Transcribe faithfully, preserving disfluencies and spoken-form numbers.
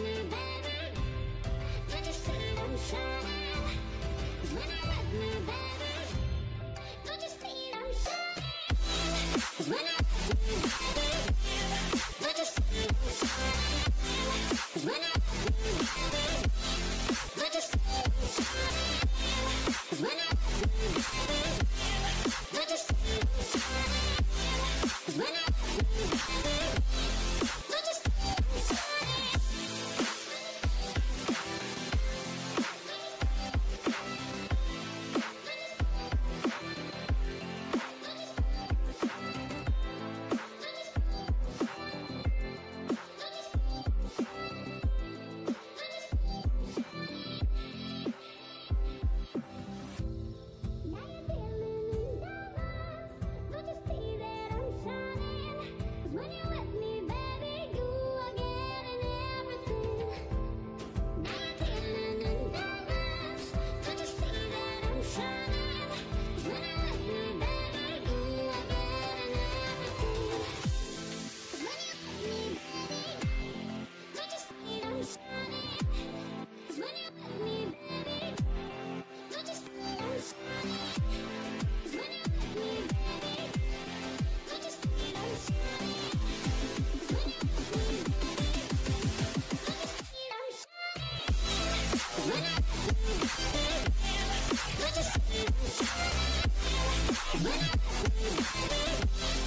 When I